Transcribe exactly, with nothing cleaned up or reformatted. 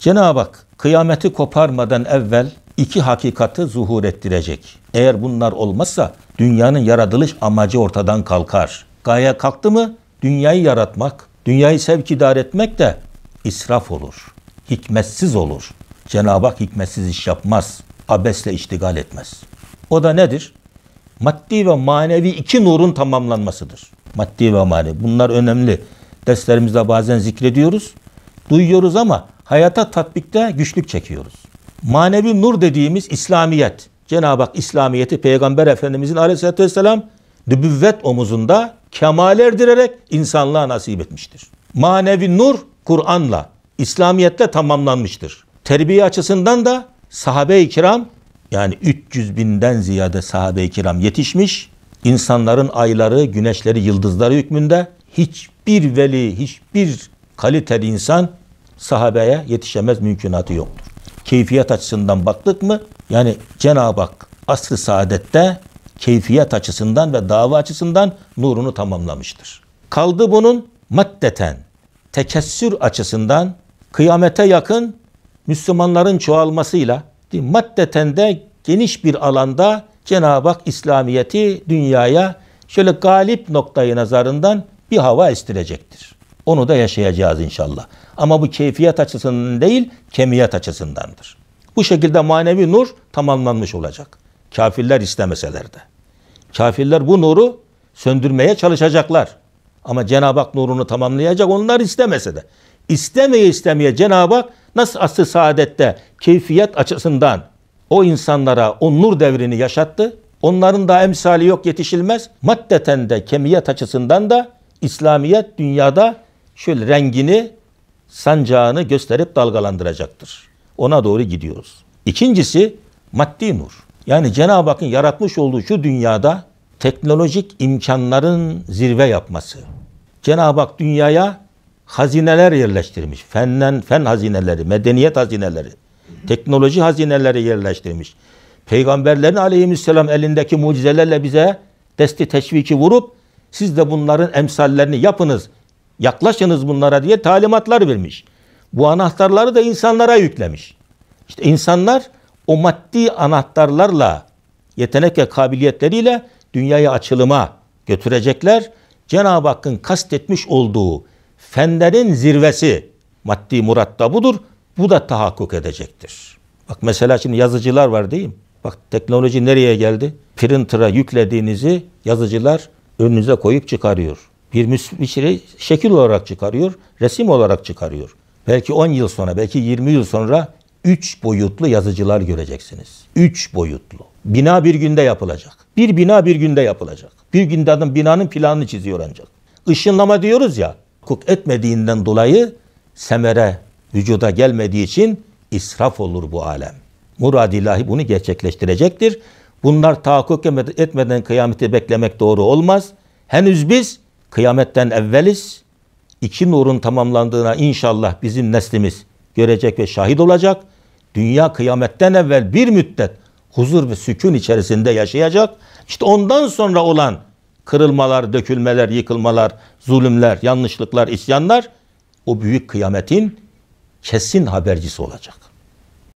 Cenab-ı Hak kıyameti koparmadan evvel iki hakikati zuhur ettirecek. Eğer bunlar olmazsa dünyanın yaratılış amacı ortadan kalkar. Gaye kalktı mı dünyayı yaratmak, dünyayı sevk idare etmek de israf olur. Hikmetsiz olur. Cenab-ı Hak hikmetsiz iş yapmaz. Abesle iştigal etmez. O da nedir? Maddi ve manevi iki nurun tamamlanmasıdır. Maddi ve manevi. Bunlar önemli. Derslerimizde bazen zikrediyoruz. Duyuyoruz ama hayata tatbikte güçlük çekiyoruz. Manevi nur dediğimiz İslamiyet. Cenab-ı Hak İslamiyet'i Peygamber Efendimizin aleyhissalatü vesselam nübüvvet omuzunda kemal erdirerek insanlığa nasip etmiştir. Manevi nur Kur'an'la, İslamiyet'le tamamlanmıştır. Terbiye açısından da sahabe-i kiram, yani üç yüz binden ziyade sahabe-i kiram yetişmiş. İnsanların ayları, güneşleri, yıldızları hükmünde hiçbir veli, hiçbir kaliteli insan sahabeye yetişemez, mümkünatı yoktur. Keyfiyet açısından baktık mı? Yani Cenab-ı Hak asr-ı saadette keyfiyet açısından ve dava açısından nurunu tamamlamıştır. Kaldı bunun maddeten, tekessür açısından kıyamete yakın Müslümanların çoğalmasıyla maddeten de geniş bir alanda Cenab-ı Hak İslamiyet'i dünyaya şöyle galip noktayı nazarından bir hava estirecektir. Onu da yaşayacağız inşallah. Ama bu keyfiyet açısından değil, kemiyet açısındandır. Bu şekilde manevi nur tamamlanmış olacak. Kafirler istemeseler de. Kafirler bu nuru söndürmeye çalışacaklar. Ama Cenab-ı Hak nurunu tamamlayacak, onlar istemese de. İstemeye istemeye Cenab-ı Hak nasıl asr-ı saadette keyfiyet açısından o insanlara o nur devrini yaşattı. Onların da emsali yok, yetişilmez. Maddeten de kemiyet açısından da İslamiyet dünyada şöyle rengini, sancağını gösterip dalgalandıracaktır. Ona doğru gidiyoruz. İkincisi maddi nur. Yani Cenab-ı Hakk'ın yaratmış olduğu şu dünyada teknolojik imkanların zirve yapması. Cenab-ı Hak dünyaya hazineler yerleştirmiş. Fenden, fen hazineleri, medeniyet hazineleri, teknoloji hazineleri yerleştirmiş. Peygamberlerin aleyhisselam elindeki mucizelerle bize desti teşviki vurup siz de bunların emsallerini yapınız, yaklaşınız bunlara diye talimatlar vermiş. Bu anahtarları da insanlara yüklemiş. İşte insanlar o maddi anahtarlarla, yetenek ve kabiliyetleriyle dünyaya açılıma götürecekler. Cenab-ı Hakk'ın kastetmiş olduğu fenlerin zirvesi, maddi murat da budur. Bu da tahakkuk edecektir. Bak mesela şimdi yazıcılar var değil mi? Bak teknoloji nereye geldi? Printer'a yüklediğinizi yazıcılar önünüze koyup çıkarıyor. Bir, bir şey şekil olarak çıkarıyor, resim olarak çıkarıyor. Belki on yıl sonra, belki yirmi yıl sonra üç boyutlu yazıcılar göreceksiniz. üç boyutlu. Bina bir günde yapılacak. Bir bina bir günde yapılacak. Bir günde adam binanın planını çiziyor ancak. Işınlama diyoruz ya, tahakkuk etmediğinden dolayı semere vücuda gelmediği için israf olur bu alem. Murad-ilahi bunu gerçekleştirecektir. Bunlar tahakkuk etmeden kıyameti beklemek doğru olmaz. Henüz biz kıyametten evveliz. İki nurun tamamlandığına inşallah bizim neslimiz görecek ve şahit olacak. Dünya kıyametten evvel bir müddet huzur ve sükun içerisinde yaşayacak. İşte ondan sonra olan kırılmalar, dökülmeler, yıkılmalar, zulümler, yanlışlıklar, isyanlar o büyük kıyametin kesin habercisi olacak.